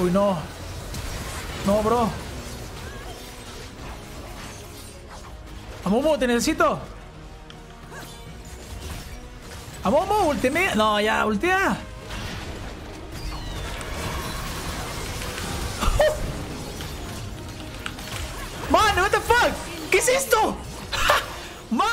Uy, no. No, bro. ¡Amumu, te necesito! ¡Amumu, ultime! No, ya, ultea. ¡Mano, what the fuck! ¿Qué es esto? ¡Mano!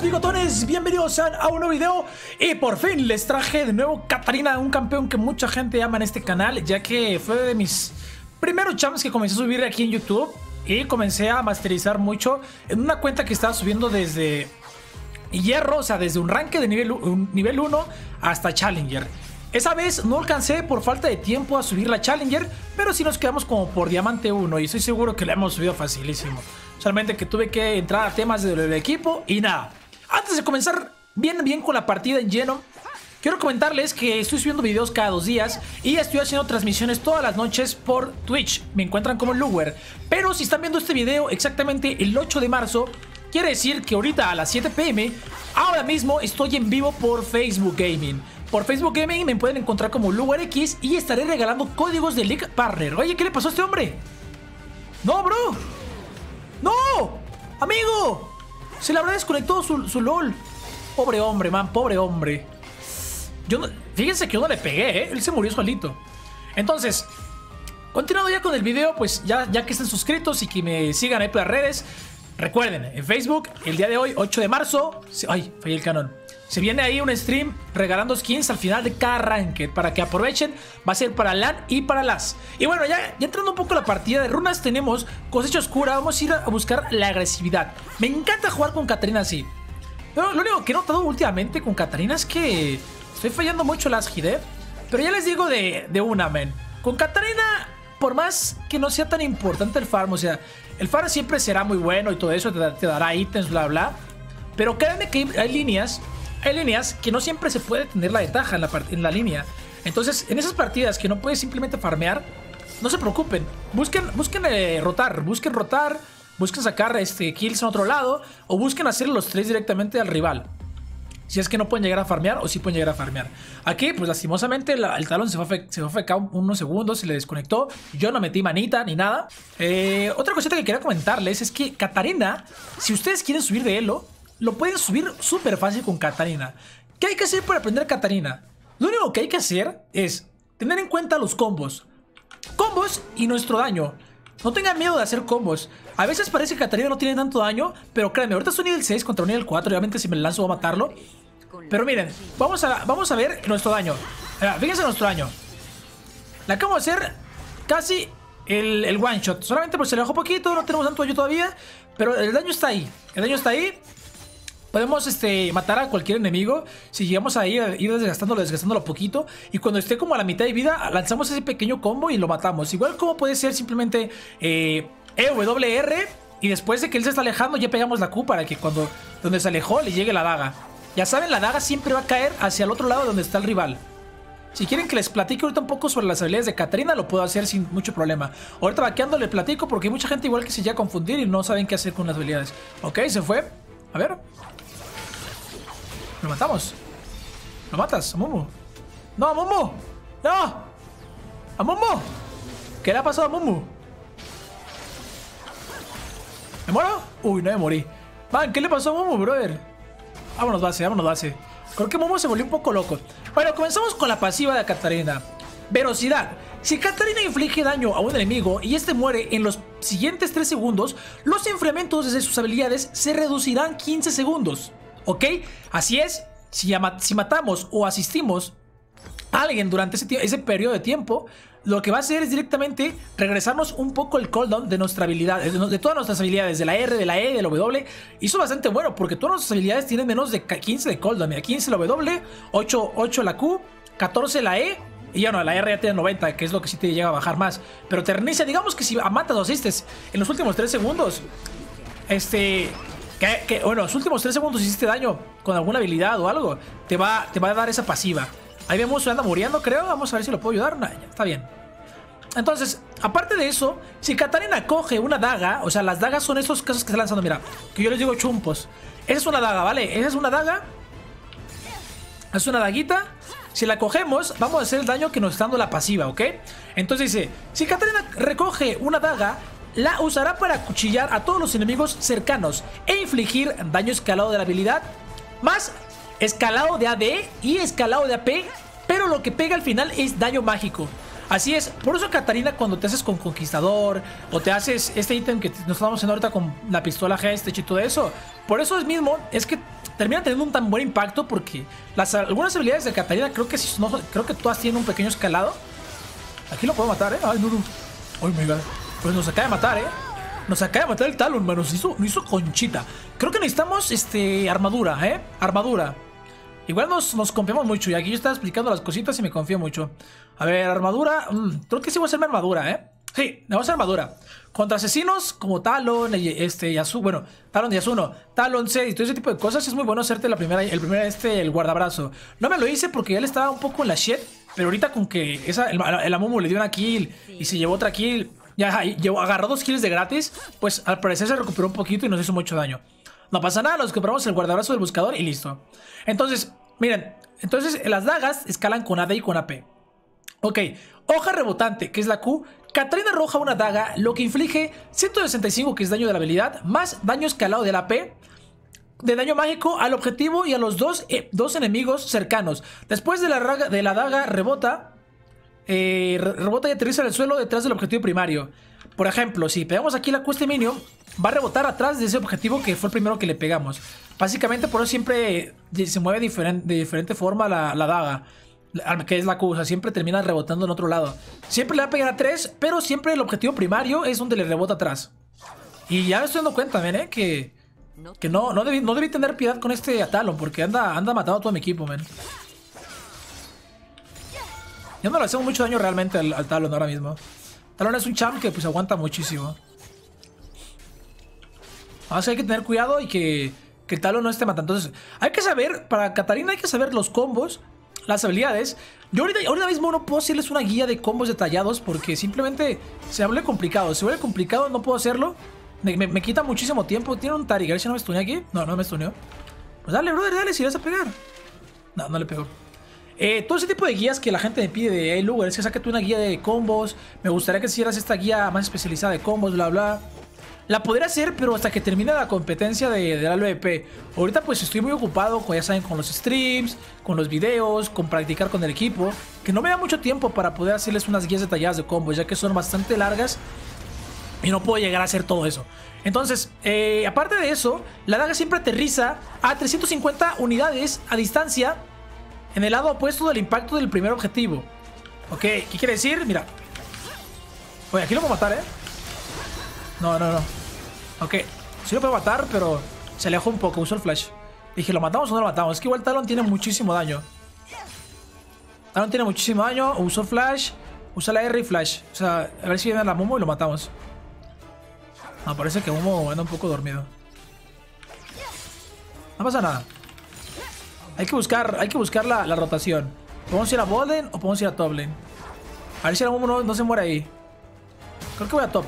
Bigotones, bienvenidos a un nuevo video. Y por fin les traje de nuevo Katarina, un campeón que mucha gente ama en este canal, ya que fue de mis primeros champs que comencé a subir aquí en YouTube. Y comencé a masterizar mucho en una cuenta que estaba subiendo desde hierro, o sea, desde un ranque de nivel 1 hasta Challenger. Esa vez no alcancé por falta de tiempo a subir la Challenger, pero sí nos quedamos como por Diamante 1 y estoy seguro que la hemos subido facilísimo. Solamente que tuve que entrar a temas del equipo y nada. Antes de comenzar bien con la partida en lleno, quiero comentarles que estoy subiendo videos cada 2 días y estoy haciendo transmisiones todas las noches por Twitch. Me encuentran como Luwer. Pero si están viendo este video exactamente el 8 de marzo, quiere decir que ahorita a las 7 p.m, ahora mismo estoy en vivo por Facebook Gaming. Por Facebook Gaming me pueden encontrar como LuwerX y estaré regalando códigos de League Partner. Oye, ¿qué le pasó a este hombre? ¡No, bro! ¡No! ¡Amigo! Se le habrá desconectado su LOL. Pobre hombre, man, pobre hombre. Fíjense que yo no le pegué, ¿eh? Él se murió solito. Entonces, continuando ya con el video, pues ya que estén suscritos y que me sigan ahí por las redes, recuerden, en Facebook, el día de hoy, 8 de marzo... Ay, fallé el canon. Se viene ahí un stream regalando skins al final de cada ranked, para que aprovechen. Va a ser para LAN y para LAS. Y bueno, ya entrando un poco a la partida de runas, tenemos cosecha oscura. Vamos a ir a buscar la agresividad. Me encanta jugar con Katarina así. Pero lo único que he notado últimamente con Katarina es que estoy fallando mucho las hit, ¿eh? Pero ya les digo de una, men. Con Katarina, por más que no sea tan importante el farm, o sea, el farm siempre será muy bueno y todo eso, te dará ítems, bla, bla. Pero créanme que hay líneas que no siempre se puede tener la ventaja en la línea. Entonces, en esas partidas que no puedes simplemente farmear, no se preocupen. Busquen rotar, busquen sacar kills en otro lado, o busquen hacer los tres directamente al rival, si es que no pueden llegar a farmear o si pueden llegar a farmear. Aquí, pues lastimosamente, el talón se fue acá unos segundos, se le desconectó. Yo no metí manita ni nada. Otra cosita que quería comentarles es que Katarina, si ustedes quieren subir de elo, lo pueden subir súper fácil con Katarina. ¿Qué hay que hacer para aprender Katarina? Lo único que hay que hacer es tener en cuenta los combos. Combos y nuestro daño. No tengan miedo de hacer combos. A veces parece que Katarina no tiene tanto daño, pero créanme, ahorita es un nivel 6 contra un nivel 4. Obviamente si me lanzo voy a matarlo. Pero miren, vamos a ver nuestro daño. Fíjense nuestro daño. Le acabo de hacer casi el one shot. Solamente pues se le bajó poquito, no tenemos tanto daño todavía, pero el daño está ahí. El daño está ahí. Podemos matar a cualquier enemigo. Si llegamos a ir desgastándolo poquito, y cuando esté como a la mitad de vida, lanzamos ese pequeño combo y lo matamos. Igual como puede ser simplemente EWR, y después de que él se está alejando, ya pegamos la Q para que cuando donde se alejó le llegue la daga. Ya saben, la daga siempre va a caer hacia el otro lado donde está el rival. Si quieren que les platique ahorita un poco sobre las habilidades de Katarina, lo puedo hacer sin mucho problema. Ahorita vaqueando le platico, porque hay mucha gente igual que se llega a confundir y no saben qué hacer con las habilidades. Ok, se fue. A ver. Lo matamos. Lo matas, Amumu. ¡No, Amumu! ¡No! ¡Amumu! ¿Qué le ha pasado a Amumu? ¿Me muero? Uy, no me morí. Man, ¿qué le pasó a Amumu, brother? Vámonos base, vámonos base. Creo que Amumu se volvió un poco loco. Bueno, comenzamos con la pasiva de Katarina. Velocidad. Si Katarina inflige daño a un enemigo y este muere en los siguientes 3 segundos, los enfriamientos de sus habilidades se reducirán 15 segundos. ¿Ok? Así es, si matamos o asistimos a alguien durante ese periodo de tiempo, lo que va a hacer es directamente regresarnos un poco el cooldown de nuestra habilidad, de todas nuestras habilidades, de la R, de la E, de la W. Y eso es bastante bueno, porque todas nuestras habilidades tienen menos de 15 de cooldown. Mira, 15 la W, 8 la Q, 14 la E. Y ya no, la R ya tiene 90, que es lo que sí te llega a bajar más. Pero te reinicia, digamos que si matas o asistes en los últimos 3 segundos, bueno, los últimos 3 segundos hiciste daño con alguna habilidad o algo, te va a dar esa pasiva. Ahí vemos, anda muriendo, creo. Vamos a ver si lo puedo ayudar. No, ya, está bien. Entonces, aparte de eso, si Katarina coge una daga, o sea, las dagas son estos casos que está lanzando, mira, que yo les digo chumpos. Esa es una daga, ¿vale? Esa es una daga. Es una daguita. Si la cogemos, vamos a hacer el daño que nos está dando la pasiva, ¿ok? Entonces dice, si Katarina recoge una daga, la usará para acuchillar a todos los enemigos cercanos e infligir daño escalado de la habilidad, más escalado de AD y escalado de AP, pero lo que pega al final es daño mágico. Así es, por eso Katarina, cuando te haces con Conquistador o te haces este ítem que nos estamos haciendo ahorita con la pistola Hextech y todo eso, por eso es mismo, es que termina teniendo un tan buen impacto, porque algunas habilidades de Katarina creo que todas tienen un pequeño escalado. Aquí lo puedo matar, ay, no, no. Ay, my God. Pues nos acaba de matar, nos acaba de matar el Talon, hermano. Nos hizo conchita. Creo que necesitamos, armadura, armadura. Igual nos confiamos mucho. Y aquí yo estaba explicando las cositas y me confío mucho. A ver, armadura. Creo que sí voy a hacerme armadura, Sí, me voy a hacer armadura. Contra asesinos como Talon, Yasuo. Bueno, Talon de Yasuo, Talon Zed y todo ese tipo de cosas. Es muy bueno hacerte el guardabrazo. No me lo hice porque él estaba un poco en la shit. Pero ahorita con que el Amumu le dio una kill y se llevó otra kill. Ya agarró 2 kills de gratis. Pues al parecer se recuperó un poquito y nos hizo mucho daño. No pasa nada, nos compramos el guardabrazo del buscador y listo. Entonces, miren, entonces las dagas escalan con AD y con AP. Ok, hoja rebotante, que es la Q. Katarina arroja una daga, lo que inflige 165, que es daño de la habilidad, más daño escalado de la AP, de daño mágico al objetivo y a los dos enemigos cercanos. Después de la daga rebota, rebota y aterriza en el suelo detrás del objetivo primario. Por ejemplo, si pegamos aquí la Q este minion, va a rebotar atrás de ese objetivo que fue el primero que le pegamos. Básicamente por eso siempre se mueve de diferente forma la daga, que es la Q, o sea, siempre termina rebotando en otro lado. Siempre le va a pegar a 3, pero siempre el objetivo primario es donde le rebota atrás. Y ya me estoy dando cuenta, ven, que no debí tener piedad con este Talon, porque anda matando a todo mi equipo, men. Ya no le hacemos mucho daño realmente al Talon ahora mismo. Talon es un champ que pues aguanta muchísimo. O sea, hay que tener cuidado y que el Talon no esté matando. Entonces, hay que saber, para Katarina hay que saber los combos, las habilidades. Yo ahorita mismo no puedo hacerles una guía de combos detallados porque simplemente se vuelve complicado. Se vuelve complicado, no puedo hacerlo. Me quita muchísimo tiempo. Tiene un Taric, a ver si no me stuneó aquí. No, no me stuneó. Pues dale, brother, dale, si vas a pegar. No, no le pegó. Todo ese tipo de guías que la gente me pide de Luger, es que saque tú una guía de combos, me gustaría que hicieras esta guía más especializada de combos, bla, bla. La podría hacer, pero hasta que termine la competencia de la LVP. Ahorita pues estoy muy ocupado, ya saben, con los streams, con los videos, con practicar con el equipo, que no me da mucho tiempo para poder hacerles unas guías detalladas de combos, ya que son bastante largas y no puedo llegar a hacer todo eso. Entonces, aparte de eso, la daga siempre aterriza a 350 unidades a distancia en el lado opuesto del impacto del primer objetivo. Ok, ¿qué quiere decir? Mira. Oye, aquí lo puedo matar, No, no, no. Ok, sí lo puedo matar, pero se alejó un poco, usó el flash. Dije, ¿lo matamos o no lo matamos? Es que igual Talon tiene muchísimo daño. Talon tiene muchísimo daño, usó flash, usa la R y flash. O sea, a ver si viene la Momo y lo matamos. No, parece que Momo anda un poco dormido. No pasa nada. Hay que buscar la rotación. ¿Podemos ir a bot lane o podemos ir a top lane? A ver si el Amumu no se muere ahí. Creo que voy a top.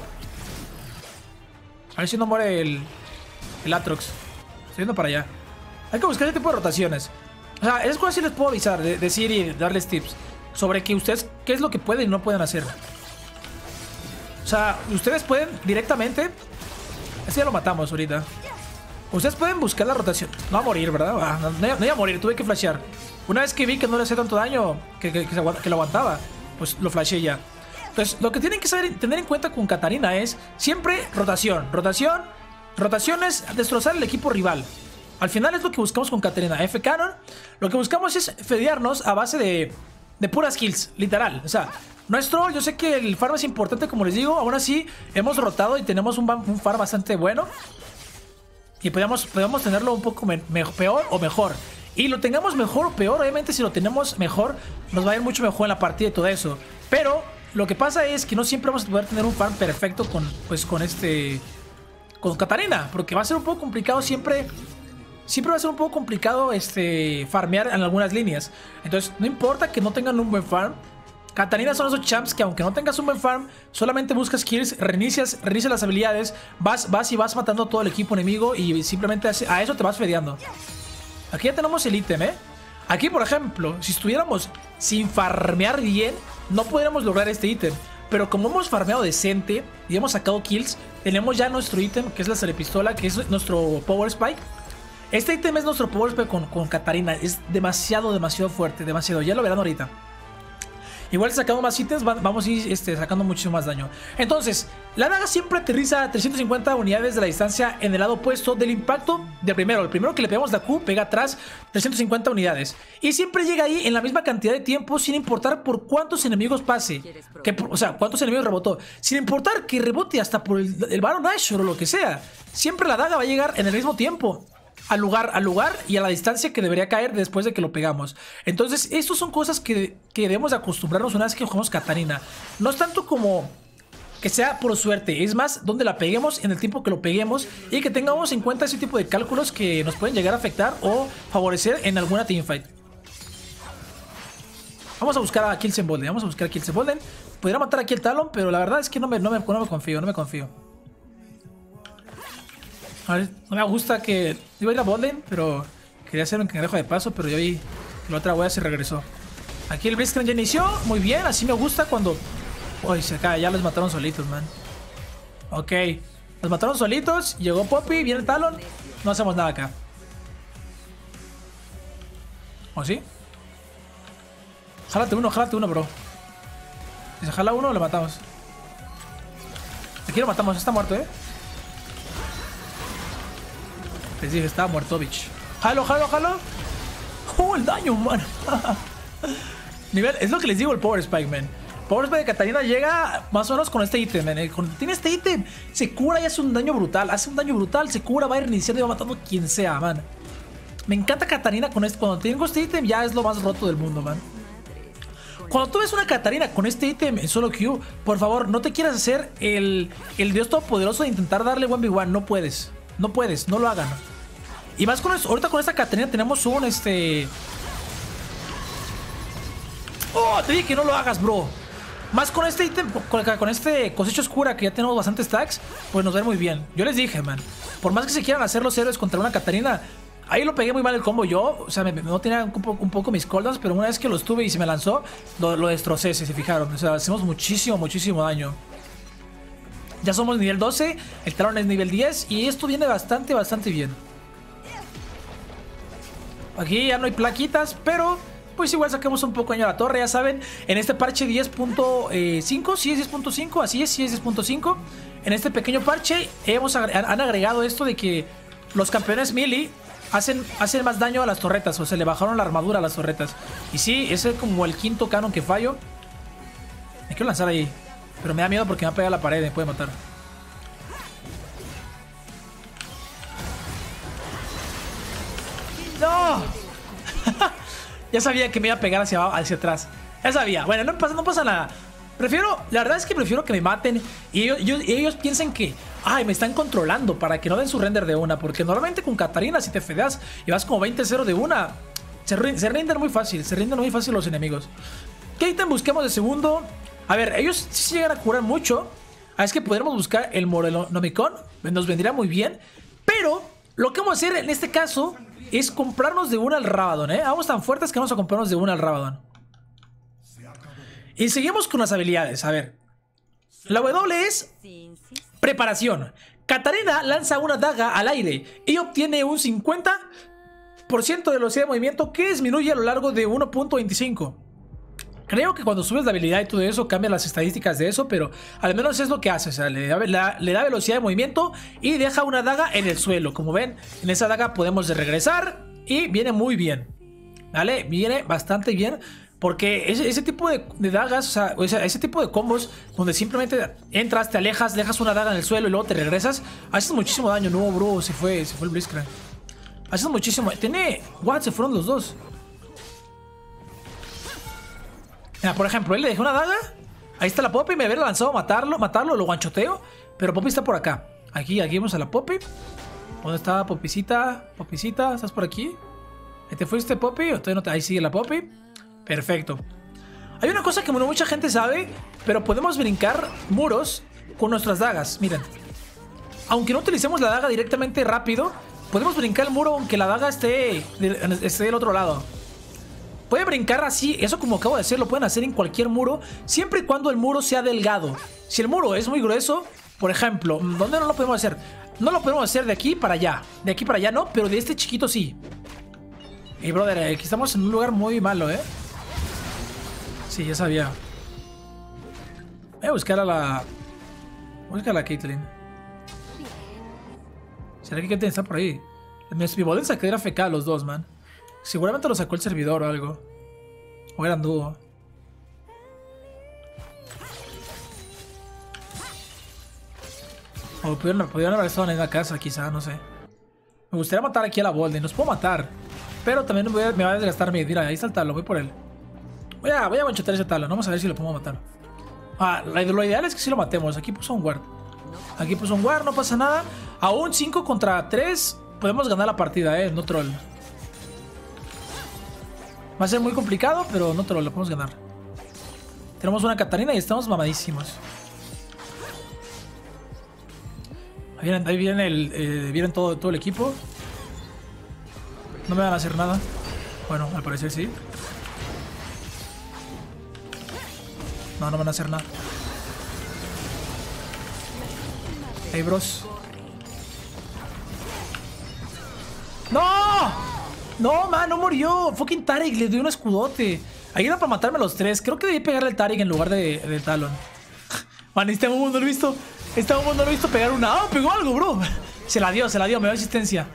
A ver si no muere el Aatrox. Estoy yendo para allá. Hay que buscar ese tipo de rotaciones. O sea, esas cosas sí les puedo avisar, decir y darles tips sobre que ustedes, qué es lo que pueden y no pueden hacer. O sea, ustedes pueden directamente. Así ya lo matamos ahorita. Ustedes pueden buscar la rotación. No va a morir, ¿verdad? No iba a morir, tuve que flashear. Una vez que vi que no le hacía tanto daño, que lo aguantaba, pues lo flasheé ya. Entonces, lo que tienen que saber, tener en cuenta con Katarina es siempre rotación. Rotación es destrozar el equipo rival. Al final es lo que buscamos con Katarina. F Canon, lo que buscamos es fedearnos a base de puras kills, literal. O sea, no es troll, yo sé que el farm es importante, como les digo. Aún así, hemos rotado y tenemos un farm bastante bueno. Y podemos tenerlo un poco peor o mejor. Y lo tengamos mejor o peor, obviamente si lo tenemos mejor, nos va a ir mucho mejor en la partida y todo eso. Pero lo que pasa es que no siempre vamos a poder tener un farm perfecto con Katarina, porque va a ser un poco complicado siempre. Siempre va a ser un poco complicado farmear en algunas líneas. Entonces no importa que no tengan un buen farm. Katarina son esos champs que aunque no tengas un buen farm, solamente buscas kills, reinicias las habilidades, vas matando a todo el equipo enemigo y simplemente a eso te vas fedeando. Aquí ya tenemos el ítem, Aquí, por ejemplo, si estuviéramos sin farmear bien, no podríamos lograr este ítem. Pero como hemos farmeado decente y hemos sacado kills, tenemos ya nuestro ítem, que es la salepistola, que es nuestro Power Spike. Este ítem es nuestro Power Spike con Katarina. Es demasiado fuerte, demasiado. Ya lo verán ahorita. Igual sacando más ítems, vamos a ir sacando muchísimo más daño. Entonces, la daga siempre aterriza a 350 unidades de la distancia en el lado opuesto del impacto del primero. El primero que le pegamos la Q pega atrás 350 unidades. Y siempre llega ahí en la misma cantidad de tiempo, sin importar por cuántos enemigos pase. O sea, cuántos enemigos rebotó. Sin importar que rebote hasta por el Baron Nashor o lo que sea. Siempre la daga va a llegar en el mismo tiempo. Al lugar y a la distancia que debería caer después de que lo pegamos. Entonces, estas son cosas que debemos acostumbrarnos una vez que jugamos Katarina. No es tanto como que sea por suerte, es más donde la peguemos, en el tiempo que lo peguemos, y que tengamos en cuenta ese tipo de cálculos que nos pueden llegar a afectar o favorecer en alguna teamfight. Vamos a buscar a Kilsen Bolden, Podría matar aquí el Talon, pero la verdad es que no me confío. A ver, no me gusta que... Iba a ir a bot lane, pero quería hacer un cangrejo de paso, pero yo vi que la otra wea se regresó. Aquí el Blitzcrank ya inició, muy bien, así me gusta cuando... Uy, se cae, ya los mataron solitos, man. Ok, los mataron solitos, llegó Poppy, viene el Talon, no hacemos nada acá. ¿O sí? Jálate uno, bro. Si se jala uno, lo matamos. Aquí lo matamos, está muerto, Les dije, estaba muerto, bitch. Jalo. Oh, el daño, man. Nivel, es lo que les digo, el Power Spike, man. Power Spike de Katarina llega más o menos con este ítem, man. Tiene este ítem, se cura y hace un daño brutal. Se cura, va a reiniciar y va matando a quien sea, man. Me encanta Katarina con este. Cuando tengo este ítem, ya es lo más roto del mundo, man. Cuando tú ves una Katarina con este ítem en solo Q, por favor, no te quieras hacer el dios todopoderoso de intentar darle 1v1. No puedes, no lo hagan. Y más con eso, ahorita con esta Katarina tenemos un ¡Oh! Te dije que no lo hagas, bro. Más con este ítem, con este cosecha oscura que ya tenemos bastantes stacks, pues nos va muy bien. Yo les dije, man. Por más que se quieran hacer los héroes contra una Katarina, ahí lo pegué muy mal el combo yo. O sea, no tenía un poco mis cooldowns, pero una vez que los tuve y se me lanzó, lo destrocé, si se fijaron. O sea, hacemos muchísimo daño. Ya somos nivel 12, el Talon es nivel 10 y esto viene bastante bien. Aquí ya no hay plaquitas, pero pues igual sacamos un poco de daño a la torre, ya saben. En este parche 10.5, sí es 10.5, así es, sí es 10.5. En este pequeño parche han agregado esto de que los campeones melee hacen más daño a las torretas, o sea, le bajaron la armadura a las torretas. Y sí, ese es como el quinto canon que fallo. Me quiero lanzar ahí. Pero me da miedo porque me va a pegar la pared y me puede matar. ¡No! Ya sabía que me iba a pegar hacia atrás. Ya sabía. Bueno, no pasa nada. La verdad es que prefiero que me maten y ellos piensen que... Ay, me están controlando para que no den su render de una. Porque normalmente con Katarina, si te fedeas y vas como 20-0 de una, se rinden muy fácil los enemigos. ¿Qué ítem busquemos de segundo? A ver, ellos sí se llegan a curar mucho. Es que podríamos buscar el Morelomicon. Nos vendría muy bien. Pero lo que vamos a hacer en este caso es comprarnos de una al Rabadon, Vamos tan fuertes que vamos a comprarnos de una al Rabadon. Y seguimos con las habilidades. A ver. La W es preparación. Katarina lanza una daga al aire y obtiene un 50% de velocidad de movimiento que disminuye a lo largo de 1.25. Creo que cuando subes la habilidad y todo eso, cambian las estadísticas de eso, pero al menos es lo que hace. O sea, le da velocidad de movimiento y deja una daga en el suelo. Como ven, en esa daga podemos regresar y viene muy bien. ¿Vale? Viene bastante bien porque ese tipo de dagas, o sea, ese tipo de combos donde simplemente entras, te alejas, dejas una daga en el suelo y luego te regresas, haces muchísimo daño. No, bro, se fue el Blitzcrank. Haces muchísimo... What? Se fueron los dos. Mira, por ejemplo, él le dejé una daga. Ahí está la Poppy, me había lanzado a matarlo, lo guanchoteo. Pero Poppy está por acá. Aquí vemos a la Poppy. ¿Dónde está Poppycita? Poppycita, ¿estás por aquí? ¿Te fuiste, Poppy? Ahí sigue la Poppy. Perfecto. Hay una cosa que mucha gente sabe, pero podemos brincar muros con nuestras dagas. Miren. Aunque no utilicemos la daga directamente rápido, podemos brincar el muro aunque la daga esté del otro lado. Puede brincar así, eso como acabo de decir, lo pueden hacer en cualquier muro, siempre y cuando el muro sea delgado. Si el muro es muy grueso, por ejemplo, ¿dónde no lo podemos hacer? No lo podemos hacer de aquí para allá. De aquí para allá no, pero de este chiquito sí. Y brother, aquí estamos en un lugar muy malo, ¿eh? Sí, ya sabía. Voy a buscar a la... Voy a buscar a la Caitlyn. ¿Será que Caitlyn está por ahí? Me escribió en sacadera fecal a los dos, man. Seguramente lo sacó el servidor o algo. O eran dúo. O pudieron haber estado en la casa, quizá, no sé. Me gustaría matar aquí a la Bolden. Los puedo matar. Pero también me va a desgastar mi... Mira, ahí está el talo, voy por él. Voy a manchotar ese talo. Vamos a ver si lo podemos matar. Ah, lo ideal es que sí lo matemos. Aquí puso un guard. Aquí puso un guard, no pasa nada. Aún 5 contra 3 podemos ganar la partida, no troll. Va a ser muy complicado, pero no troll, lo podemos ganar. Tenemos una Katarina y estamos mamadísimos. Ahí vienen todo el equipo. No me van a hacer nada. Bueno, al parecer sí. No, no van a hacer nada. Hey, bros. ¡No! No, man, no murió. Fucking Taric, le dio un escudote. Ahí era para matarme a los tres. Creo que debí pegarle al Taric en lugar de Talon. Man, este mundo lo he visto. Este mundo lo he visto pegar una. ¡Ah, pegó algo, bro! Se la dio, me dio asistencia.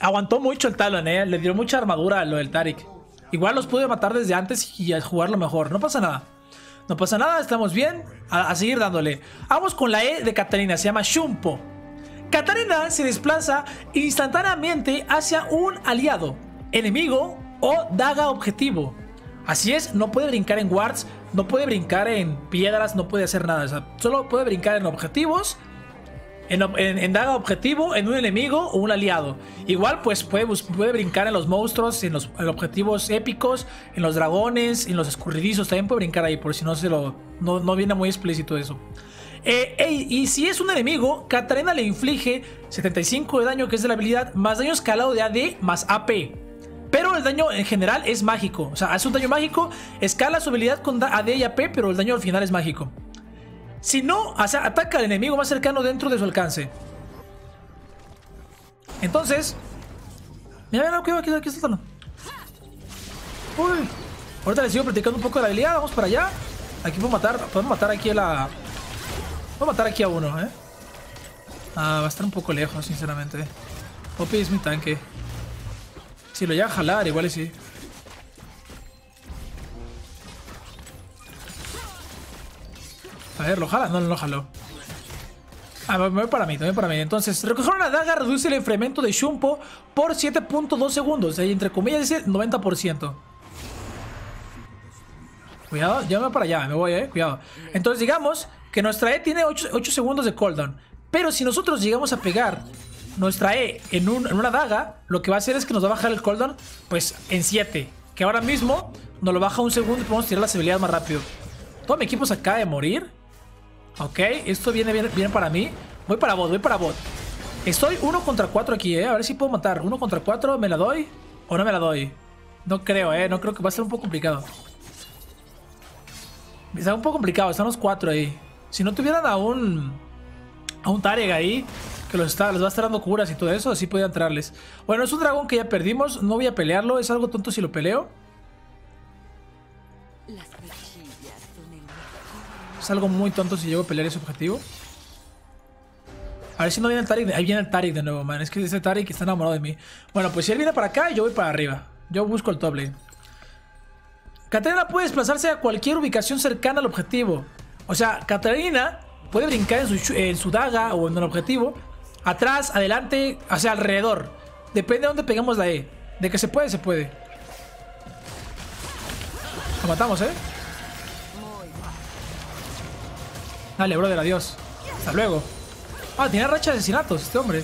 Aguantó mucho el Talon, Le dio mucha armadura a lo del Taric. Igual los pude matar desde antes y jugarlo mejor. No pasa nada. No pasa nada, estamos bien. A seguir dándole. Vamos con la E de Katarina. Se llama Shumpo. Katarina se desplaza instantáneamente hacia un aliado, enemigo o daga objetivo. Así es, no puede brincar en wards, no puede brincar en piedras, no puede hacer nada. O sea, solo puede brincar en objetivos, en daga objetivo, en un enemigo o un aliado. Igual pues puede brincar en los monstruos, en los objetivos épicos, en los dragones, en los escurridizos. También puede brincar ahí, por si no viene muy explícito eso. Y si es un enemigo, Katarina le inflige 75 de daño, que es de la habilidad, más daño escalado de AD más AP. Pero el daño en general es mágico. O sea, hace un daño mágico, escala su habilidad con AD y AP, pero el daño al final es mágico. Si no, o sea, ataca al enemigo más cercano dentro de su alcance. Entonces... Mira, aquí está el talón. Uy. Ahorita le sigo practicando un poco de la habilidad. Vamos para allá. Aquí podemos matar aquí a la... Voy a matar aquí a uno, va a estar un poco lejos, sinceramente. Poppy es mi tanque. Si lo llega a jalar, igual y sí. A ver, ¿lo jala? No, no lo jaló. Me voy para mí, también para mí. Entonces, recoger una daga reduce el enfriamiento de Shumpo por 7.2 segundos. Ahí, entre comillas, dice 90%. Cuidado, ya me voy para allá, me voy, cuidado. Entonces, digamos que nuestra E tiene 8 segundos de cooldown. Pero si nosotros llegamos a pegar nuestra E en una daga, lo que va a hacer es que nos va a bajar el cooldown pues en 7. Que ahora mismo nos lo baja un segundo y podemos tirar las habilidades más rápido. Todo mi equipo se acaba de morir. Ok, esto viene bien para mí. Voy para bot. Estoy 1 contra 4 aquí, A ver si puedo matar. 1 contra 4, ¿me la doy o no me la doy? No creo, No creo, que va a ser un poco complicado. Está un poco complicado, están los 4 ahí. Si no tuvieran a un Taric ahí, que les va a estar dando curas y todo eso, así podía entrarles. Bueno, es un dragón que ya perdimos, no voy a pelearlo, es algo tonto si lo peleo. Es algo muy tonto si llego a pelear ese objetivo. A ver si no viene el Taric, ahí viene el Taric de nuevo, man, es que ese Taric está enamorado de mí. Bueno, pues si él viene para acá, yo voy para arriba, yo busco el top lane. Katarina puede desplazarse a cualquier ubicación cercana al objetivo. O sea, Katarina puede brincar en su daga o en el objetivo. Atrás, adelante, hacia alrededor. Depende de dónde pegamos la E. De que se puede, se puede. Lo matamos, Dale, brother, adiós. Hasta luego. Ah, tiene racha de asesinatos este hombre.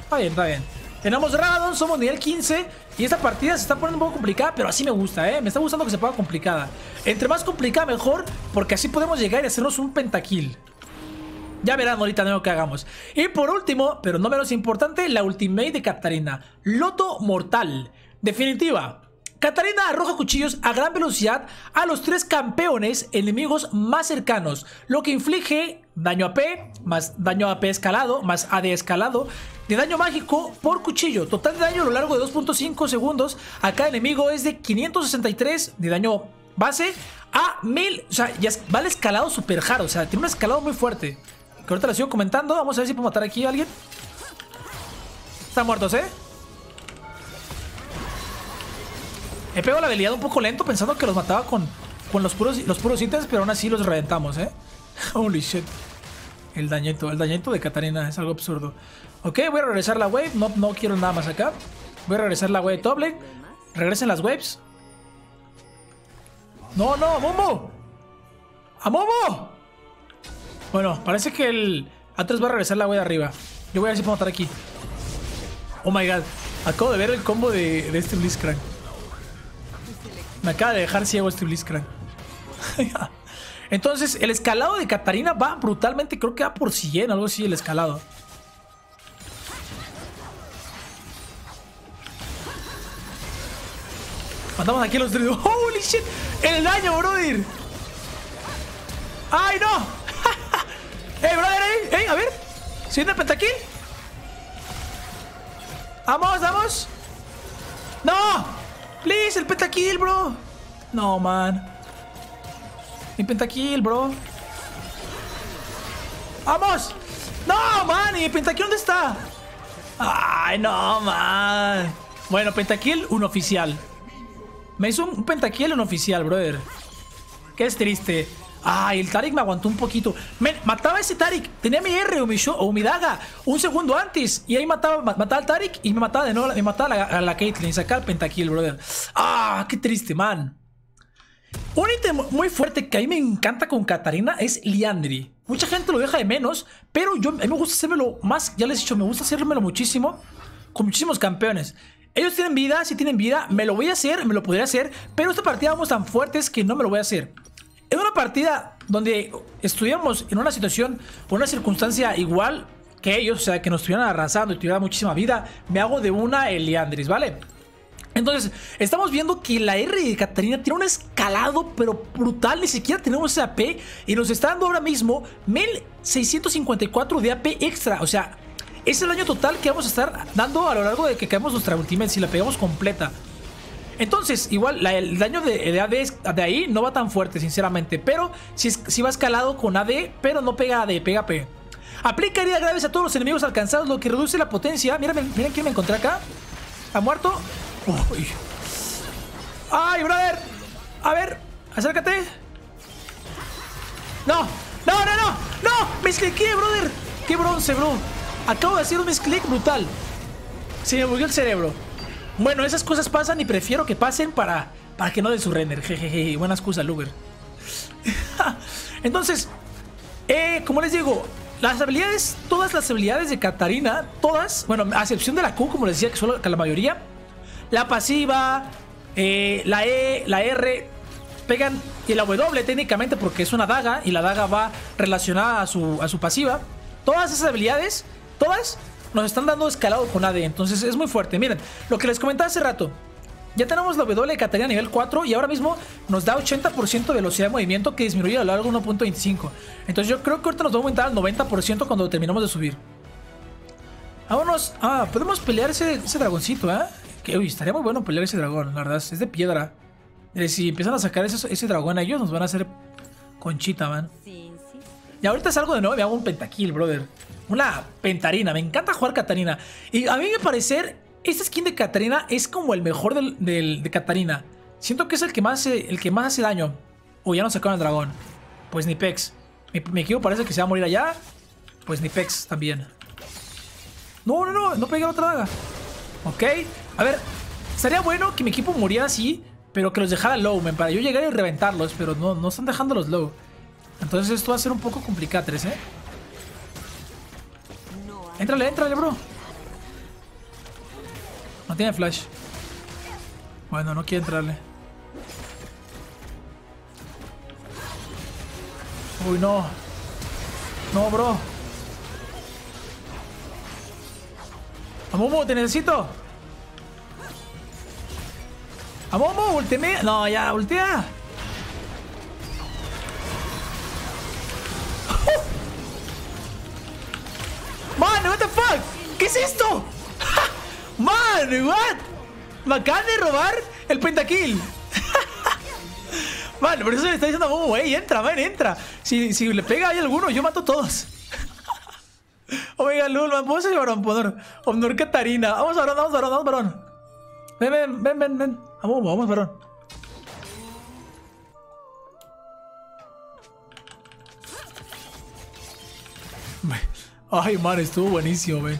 Está bien, está bien. Tenemos Radon, somos nivel 15. Y esta partida se está poniendo un poco complicada, pero así me gusta, Me está gustando que se ponga complicada. Entre más complicada, mejor, porque así podemos llegar y hacernos un pentakill. Ya verán ahorita lo que hagamos. Y por último, pero no menos importante, la ultimate de Katarina. Loto Mortal. Definitiva. Katarina arroja cuchillos a gran velocidad a los tres campeones enemigos más cercanos, lo que inflige daño AP, más daño AP escalado, más AD escalado, de daño mágico por cuchillo. Total de daño a lo largo de 2.5 segundos a cada enemigo es de 563 de daño base a 1000. O sea, ya va el escalado super hard, o sea, tiene un escalado muy fuerte. Que ahorita lo sigo comentando, vamos a ver si puedo matar aquí a alguien. Están muertos, ¿eh? He pegado la habilidad un poco lento pensando que los mataba con los puros ítems, pero aún así los reventamos, ¿eh? Holy shit. El dañito de Katarina es algo absurdo. Ok, voy a regresar la wave. No quiero nada más acá. Voy a regresar la wave de top lane. Regresen las waves. No, a Momo. ¡A Momo! Bueno, parece que el A3 va a regresar la wave de arriba. Yo voy a ver si puedo matar aquí. Oh my god. Acabo de ver el combo de este Blitzcrank. Me acaba de dejar ciego este Blitzcrank. Entonces, el escalado de Katarina va brutalmente. Creo que va por 100, algo así, el escalado. Matamos aquí a los tres. ¡Holy shit! ¡El daño, brother! ¡Ay, no! ¡Ey, brother! ¡Ey! A ver. ¿Siguiente el pentakill? ¡Vamos! ¡No! ¡Please! ¡El pentakill, bro! No, man. Mi pentakill, bro. ¡Vamos! ¡No, man! ¿Y pentakill dónde está? ¡Ay, no, man! Bueno, pentakill, un oficial. Me hizo un pentakill, un oficial, brother. Qué es triste. Ay, el Taric me aguantó un poquito. Men, mataba a ese Taric. Tenía mi R o mi daga un segundo antes. Y ahí mataba al Taric y me mataba de nuevo. Me mataba a la Caitlyn y sacaba el pentakill, brother. Ah, qué triste, man. Un ítem muy fuerte que a mí me encanta con Katarina es Liandry. Mucha gente lo deja de menos, pero yo, a mí me gusta hacérmelo más. Ya les he dicho, me gusta hacérmelo muchísimo con muchísimos campeones. Ellos tienen vida, si tienen vida, me lo voy a hacer, me lo podría hacer, pero esta partida vamos tan fuertes que no me lo voy a hacer. En una partida donde estuviéramos en una situación o una circunstancia igual que ellos, o sea, que nos estuvieran arrasando y tuvieran muchísima vida, me hago de una el Liandry, ¿vale? Entonces, estamos viendo que la R de Katarina tiene un escalado, pero brutal. Ni siquiera tenemos ese AP y nos está dando ahora mismo 1654 de AP extra, o sea... Es el daño total que vamos a estar dando a lo largo de que caemos nuestra ultimate si la pegamos completa. Entonces, igual, el daño de AD de ahí no va tan fuerte, sinceramente. Pero si va escalado con AD, pero no pega AD, pega P. Aplica heridas graves a todos los enemigos alcanzados, lo que reduce la potencia. Miren quién me encontré acá. ¿Ha muerto? Uy. ¡Ay, brother! A ver, acércate. ¡No! ¡Me escliqué, brother! ¡Qué bronce, bro! Acabo de hacer un misclick brutal. Se me bugueó el cerebro. Bueno, esas cosas pasan y prefiero que pasen para que no den su render. Jejeje, buena excusa, Luger. Entonces, como les digo, las habilidades, todas las habilidades de Katarina, todas, bueno, a excepción de la Q, como les decía, que solo la mayoría, la pasiva, la E, la R, pegan, y la W técnicamente porque es una daga y la daga va relacionada a su pasiva. Todas esas habilidades... Todas nos están dando escalado con AD. Entonces es muy fuerte. Miren, lo que les comentaba hace rato. Ya tenemos la W de Katarina nivel 4. Y ahora mismo nos da 80% de velocidad de movimiento, que disminuye a lo largo de 1.25. Entonces yo creo que ahorita nos va a aumentar al 90% cuando terminemos de subir. Vámonos. Ah, podemos pelear ese dragoncito, ¿eh? Que, uy, estaría muy bueno pelear ese dragón, la verdad. Es de piedra. Si empiezan a sacar ese dragón a ellos, nos van a hacer conchita, man. Y ahorita salgo de nuevo y me hago un pentakill, brother. Una pentarina, me encanta jugar Katarina. Y a mí me parecer, esta skin de Katarina es como el mejor de Katarina. Siento que es el que más hace daño. Uy, ya nos sacaron el dragón. Pues ni pex. Mi equipo parece que se va a morir allá. Pues ni pex también. No pegué a otra daga. Ok, a ver. Estaría bueno que mi equipo muriera así, pero que los dejara low, man, para yo llegar y reventarlos. Pero no están dejándolos low. Entonces esto va a ser un poco complicatres, ¿eh? Éntrale, bro. No tiene flash. Bueno, no quiere entrarle. Uy, no. No, bro. ¡Vamos, te necesito! A Momo, ulteme. No, ya, ultea. Man, what the fuck. ¿Qué es esto? Man, what. Me acaban de robar el pentakill. Man, por eso le está diciendo a Momo, wey, entra, man, entra. Si le pega ahí alguno, yo mato a todos. Omega Lul, man, vamos a llevar a Omnor. Omnor Catarina. Vamos, varón, vamos, varón, vamos, varón. Ven. Vamos, varón. Ay, man, estuvo buenísimo, man.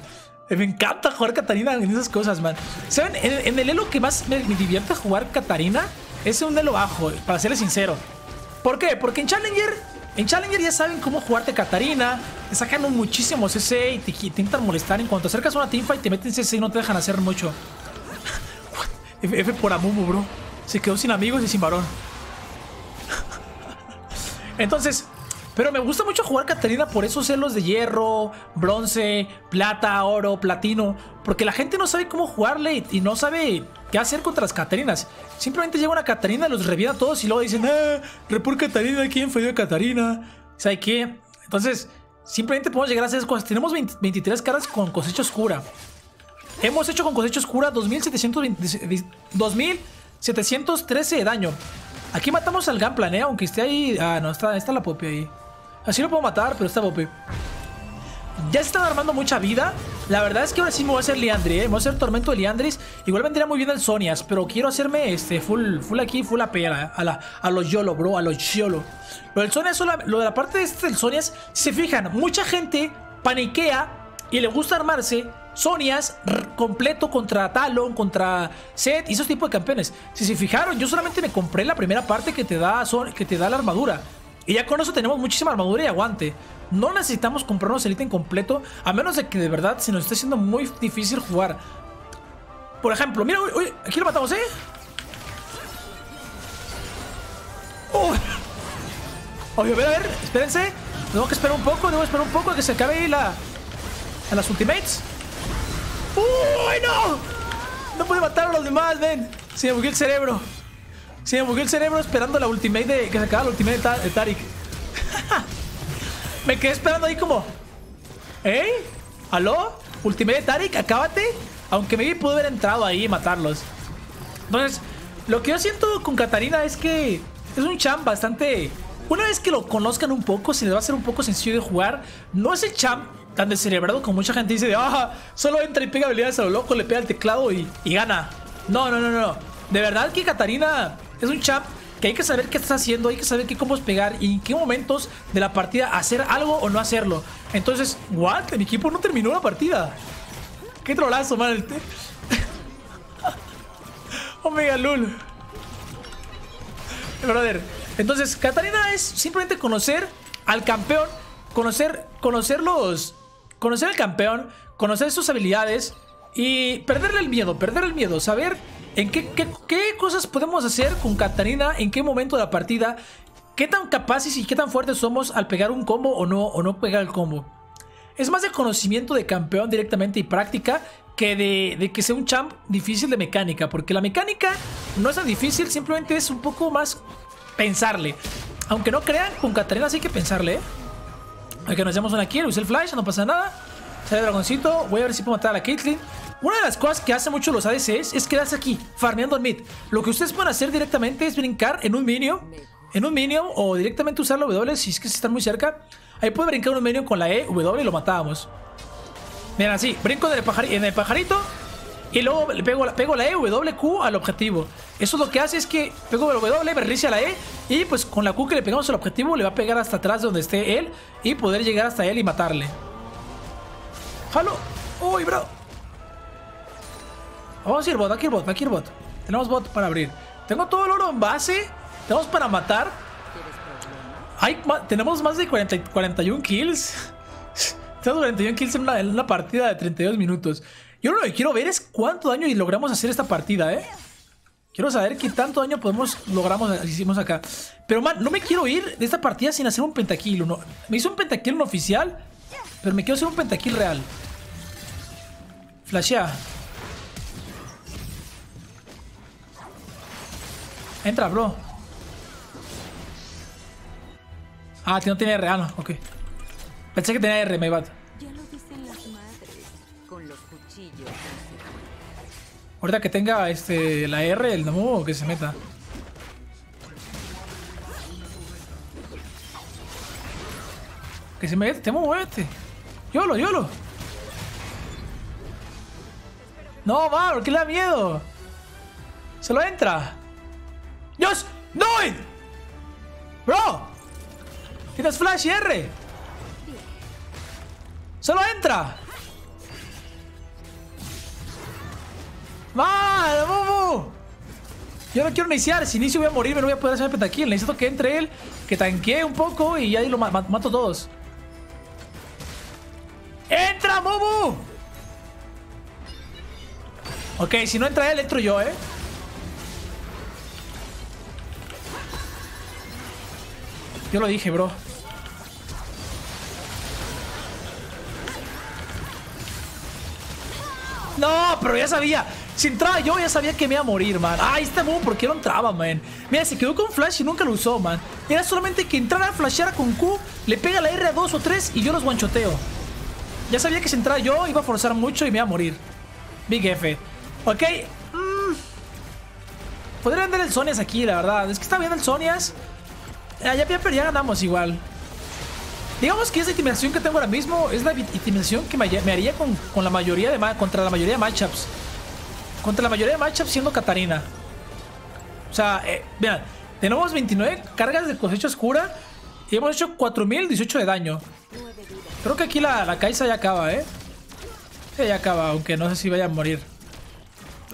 Me encanta jugar Catarina en esas cosas, man. ¿Saben? En el elo que más me divierte jugar Catarina es un elo bajo, para serles sincero. ¿Por qué? Porque en Challenger ya saben cómo jugarte Catarina. Te sacan muchísimo CC y te intentan molestar. En cuanto acercas a una teamfight, te meten CC y no te dejan hacer mucho. F por Amumu, bro. Se quedó sin amigos y sin varón. Entonces, pero me gusta mucho jugar Catarina por esos celos de hierro, bronce, plata, oro, platino. Porque la gente no sabe cómo jugarle y no sabe qué hacer contra las Catarinas. Simplemente llega una Catarina, los revienta a todos y luego dicen, report Catarina, ¿quién fue de Catarina? ¿Sabe qué? Entonces, simplemente podemos llegar a hacer esas cosas. Tenemos 23 caras con cosecha oscura. Hemos hecho con cosecha oscura 2.713 de daño. Aquí matamos al Gunplan, aunque esté ahí. Ah, no, está la Poppy ahí. Así lo puedo matar, pero está Poppy. Ya se están armando mucha vida. La verdad es que ahora sí me voy a hacer Liandry, me voy a hacer Tormento de Liandris. Igual vendría muy bien el Sonias, pero quiero hacerme full aquí, full AP a los YOLO, bro, a los YOLO. Lo del Sonias, lo de la parte de del Sonias, si se fijan, mucha gente paniquea y le gusta armarse Sonias completo contra Talon, contra Zed y esos tipos de campeones. Si se fijaron, yo solamente me compré la primera parte que te da la armadura. Y ya con eso tenemos muchísima armadura y aguante. No necesitamos comprarnos el ítem completo, a menos de que de verdad se nos esté siendo muy difícil jugar. Por ejemplo, mira, uy, aquí lo matamos, ¿eh? Oye, a ver, espérense. Tengo que esperar un poco a que se acabe ahí las ultimates. ¡Uy, no! No pude matar a los demás, ven. Se me bugueó el cerebro. Esperando la ultimate que se acaba la ultimate de Taric. Me quedé esperando ahí como... ¿Eh? ¿Aló? Ultimate de Taric, acábate. Aunque maybe pude haber entrado ahí y matarlos. Entonces, lo que yo siento con Catarina es que es un champ bastante... Una vez que lo conozcan un poco, se les va a hacer un poco sencillo de jugar. No es el champ tan descerebrado como mucha gente dice de solo entra y pega habilidades a lo loco, le pega el teclado y gana. No. De verdad que Catarina es un champ que hay que saber qué está haciendo, hay que saber qué combos pegar y en qué momentos de la partida hacer algo o no hacerlo. Entonces, what? Mi equipo no terminó la partida. Qué trolazo, man. Omega Lul. Brother. Entonces, Catarina es simplemente conocer al campeón, conocer al campeón, conocer sus habilidades y perderle el miedo, saber en qué cosas podemos hacer con Catarina, en qué momento de la partida, qué tan capaces y qué tan fuertes somos al pegar un combo o no pegar el combo. Es más de conocimiento de campeón directamente y práctica que de que sea un champ difícil de mecánica, porque la mecánica no es tan difícil, simplemente es un poco más pensarle. Aunque no crean, con Catarina sí hay que pensarle, ¿eh? Aquí nos hacemos una kill, usé el flash, no pasa nada. Sale el dragoncito, voy a ver si puedo matar a la Caitlyn. Una de las cosas que hacen mucho los ADCs es quedarse aquí, farmeando en mid. Lo que ustedes pueden hacer directamente es brincar en un minion o directamente usar la W si es que están muy cerca. Ahí puede brincar un minion con la E, W y lo matábamos. Miren, así, brinco en el pajarito y luego le pego la E, W, Q al objetivo. Eso lo que hace es que pego el W, berrice a la E y pues con la Q que le pegamos al objetivo le va a pegar hasta atrás de donde esté él y poder llegar hasta él y matarle. ¡Halo! ¡Uy, bro! Vamos a ir bot, aquí el bot. Tenemos bot para abrir. Tengo todo el oro en base. Tenemos para matar. Tenemos más de 41 kills. Tenemos 41 kills en una partida de 32 minutos. Yo lo que quiero ver es cuánto daño logramos hacer esta partida, ¿eh? Quiero saber qué tanto daño hicimos acá. Pero, man, no me quiero ir de esta partida sin hacer un pentakill. No, me hizo un pentakill no oficial, pero me quiero hacer un pentakill real. Flashea. Entra, bro. Ah, no tiene R. Ah, no, ok. Pensé que tenía R, my bad. Ya lo dicen las madres con los cuchillos. Ahorita que tenga la R, el no, que se meta. Que se meta, te muevete. Yolo, yolo. No, mano, que le da miedo. Se lo entra. ¡Dios! ¡No! ¡Bro! ¡Tienes flash y R! ¡Solo entra! ¡Mal, bobo! Yo no quiero iniciar. Si inicio voy a morir, me no voy a poder hacer el petakill. Necesito que entre él, que tanquee un poco y ahí lo mato a todos. ¡Entra, bobo! Ok, si no entra él, entro yo, ¿eh? Yo lo dije, bro. No, pero ya sabía. Si entraba yo, ya sabía que me iba a morir, man. Ay, este boom, ¿por qué no entraba, man? Mira, se quedó con flash y nunca lo usó, man. Era solamente que entrara, flashara con Q, le pega la R a 2 o 3 y yo los guanchoteo. Ya sabía que si entraba yo, iba a forzar mucho y me iba a morir. Big F. Ok. Podrían dar el Sonias aquí, la verdad. Es que está bien el Sonias. Pero ya ganamos igual. Digamos que esa intimidación que tengo ahora mismo es la intimidación que me haría con la mayoría de contra la mayoría de matchups. Contra la mayoría de matchups siendo Katarina. O sea, vean, tenemos 29 cargas de cosecha oscura y hemos hecho 4018 de daño. Creo que aquí la Kai'Sa ya acaba, ¿eh? Ya acaba, aunque no sé si vaya a morir.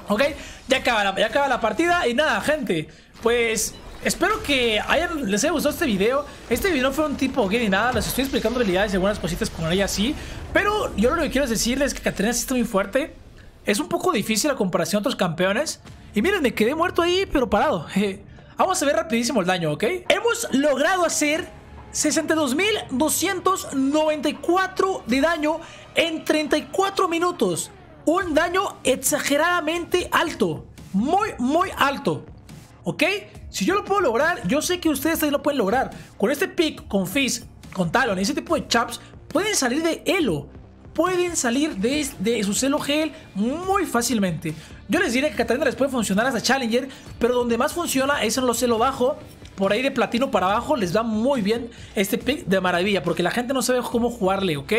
Ok, ya acaba la partida y nada, gente. Pues... espero que les haya gustado este video. Este video no fue un tipo game ni nada. Les estoy explicando habilidades y algunas cositas con ella así. Pero yo lo que quiero decirles es que Katarina sí está muy fuerte. Es un poco difícil la comparación a otros campeones. Y miren, me quedé muerto ahí, pero parado. Vamos a ver rapidísimo el daño, ¿ok? Hemos logrado hacer 62.294 de daño en 34 minutos. Un daño exageradamente alto. Muy, muy alto. ¿Ok? Si yo lo puedo lograr, yo sé que ustedes también lo pueden lograr. Con este pick, con Fizz, con Talon, ese tipo de chaps, pueden salir de Elo. Pueden salir de su Elo Gel muy fácilmente. Yo les diré que Katarina les puede funcionar hasta Challenger, pero donde más funciona es en los Elo bajo. Por ahí de platino para abajo les va muy bien este pick de maravilla, porque la gente no sabe cómo jugarle, ¿ok?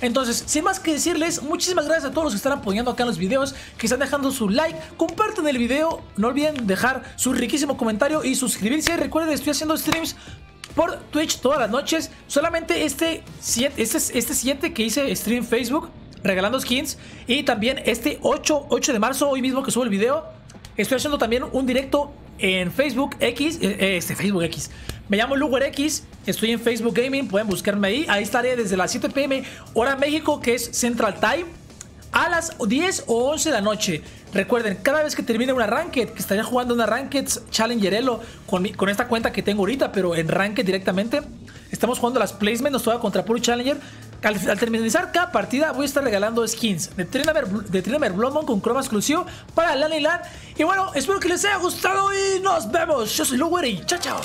Entonces, sin más que decirles, muchísimas gracias a todos los que están apoyando acá en los videos, que están dejando su like, compartan el video, no olviden dejar su riquísimo comentario y suscribirse. Recuerden, estoy haciendo streams por Twitch todas las noches, solamente este 7 que hice stream Facebook, regalando skins, y también este 8 de marzo, hoy mismo que subo el video, estoy haciendo también un directo en Facebook X, me llamo LugerX, estoy en Facebook Gaming, pueden buscarme ahí. Ahí estaré desde las 7 p.m. hora México, que es Central Time, a las 10 o 11 de la noche. Recuerden, cada vez que termine una Ranked, que estaría jugando una Ranked Challenger Elo con esta cuenta que tengo ahorita, pero en Ranked directamente, estamos jugando las placements, nos toca contra puro Challenger. Al terminar cada partida voy a estar regalando skins de Trinamer Blomon con croma exclusivo para LAN y LAN. Y bueno, espero que les haya gustado y nos vemos. Yo soy LugerX y chao chao.